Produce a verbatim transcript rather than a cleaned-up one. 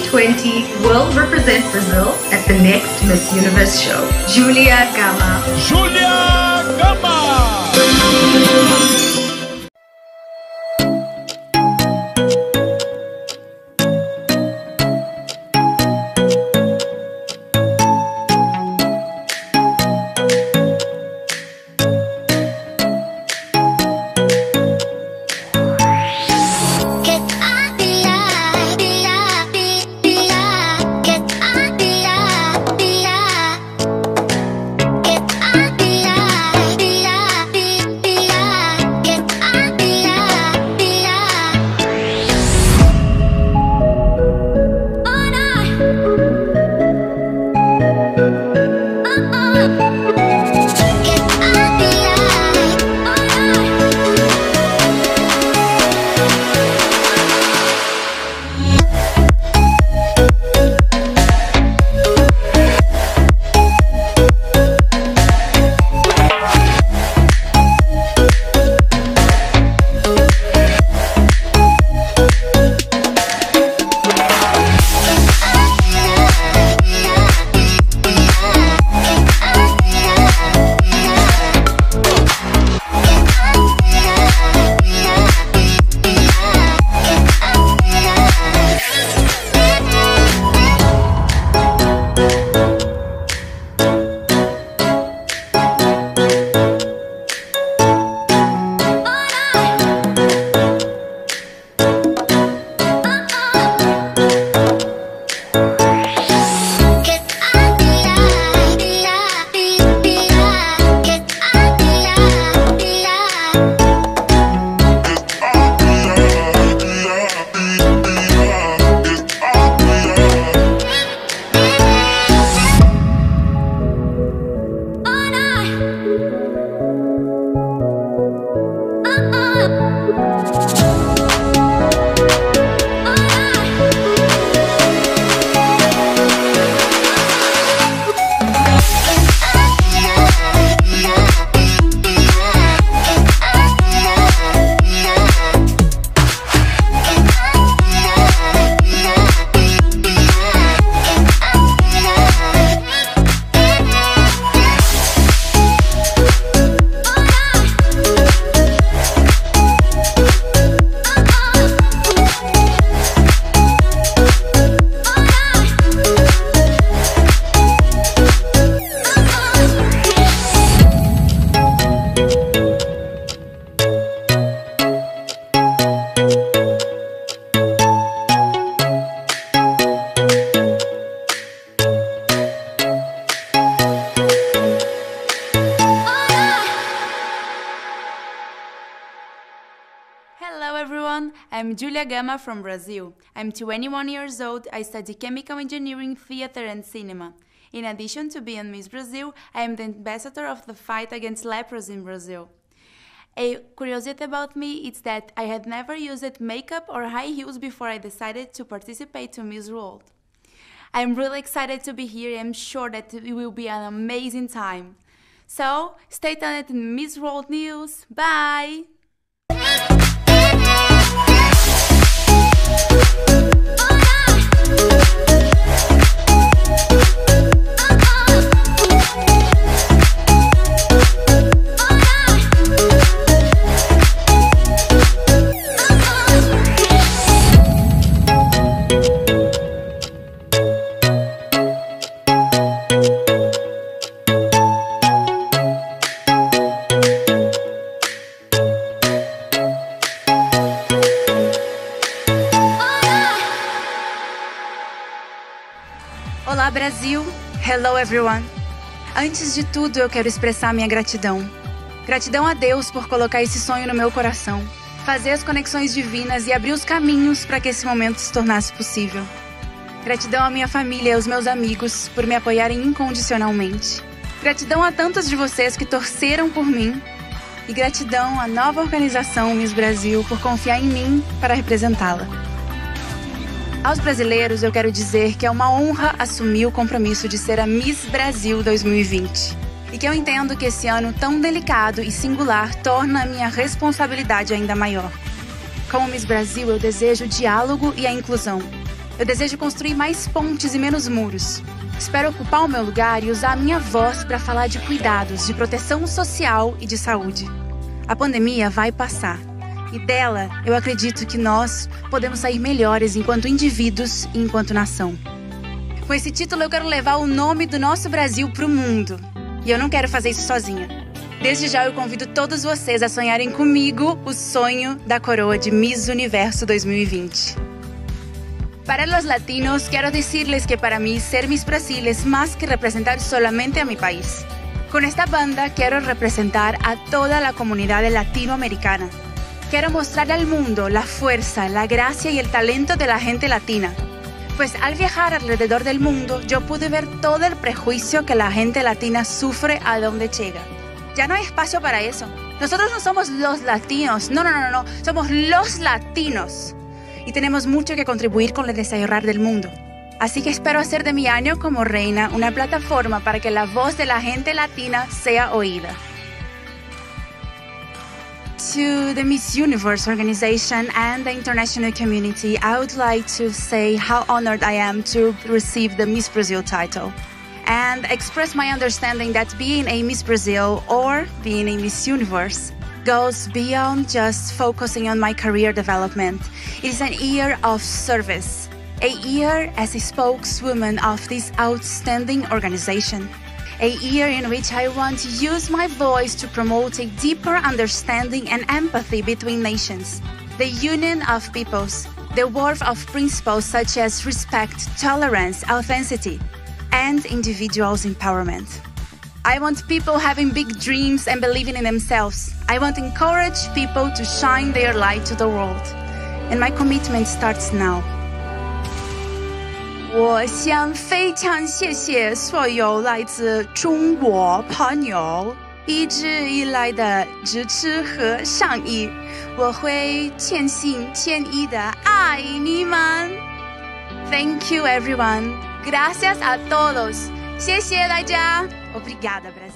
twenty twenty will represent Brazil at the next Miss Universe show. Julia Gama. Julia Gama! I'm Julia Gama from Brazil. I'm twenty-one years old. I study chemical engineering, theater and cinema. In addition to being Miss Brazil, I am the ambassador of the fight against leprosy in Brazil. A curiosity about me is that I had never used makeup or high heels before I decided to participate to Miss World. I'm really excited to be here. I'm sure that it will be an amazing time. So, stay tuned to Miss World News. Bye! Olá, Brasil! Hello, everyone! Antes de tudo, eu quero expressar minha gratidão. Gratidão a Deus por colocar esse sonho no meu coração, fazer as conexões divinas e abrir os caminhos para que esse momento se tornasse possível. Gratidão à minha família e aos meus amigos por me apoiarem incondicionalmente. Gratidão a tantos de vocês que torceram por mim. E gratidão à nova organização Miss Brasil por confiar em mim para representá-la. Aos brasileiros, eu quero dizer que é uma honra assumir o compromisso de ser a Miss Brasil dois mil e vinte. E que eu entendo que esse ano tão delicado e singular torna a minha responsabilidade ainda maior. Como Miss Brasil, eu desejo o diálogo e a inclusão. Eu desejo construir mais pontes e menos muros. Espero ocupar o meu lugar e usar a minha voz para falar de cuidados, de proteção social e de saúde. A pandemia vai passar. E dela, eu acredito que nós podemos sair melhores enquanto indivíduos e enquanto nação. Com esse título, eu quero levar o nome do nosso Brasil para o mundo. E eu não quero fazer isso sozinha. Desde já, eu convido todos vocês a sonharem comigo o sonho da coroa de Miss Universo dois mil e vinte. Para los latinos, quero decirles que para mim, ser Miss Brasil é mais que representar solamente a meu país. Com esta banda, quero representar a toda a comunidade latinoamericana. Quiero mostrar al mundo la fuerza, la gracia y el talento de la gente latina. Pues al viajar alrededor del mundo, yo pude ver todo el prejuicio que la gente latina sufre a donde llega. Ya no hay espacio para eso. Nosotros no somos los latinos. No, no, no, no. Somos los latinos. Y tenemos mucho que contribuir con el desarrollo del mundo. Así que espero hacer de mi año como reina una plataforma para que la voz de la gente latina sea oída. To the Miss Universe organization and the international community, I would like to say how honored I am to receive the Miss Brazil title and express my understanding that being a Miss Brazil or being a Miss Universe goes beyond just focusing on my career development. It is an year of service, a year as a spokeswoman of this outstanding organization. A year in which I want to use my voice to promote a deeper understanding and empathy between nations, the union of peoples, the worth of principles such as respect, tolerance, authenticity, and individuals' empowerment. I want people having big dreams and believing in themselves. I want to encourage people to shine their light to the world. And my commitment starts now. 我想非常谢谢所有来自中国朋友一直以来的支持和善意，我会全心全意的爱你们。Thank you, everyone. Gracias a todos. 谢谢大家。Obrigada, Brasil.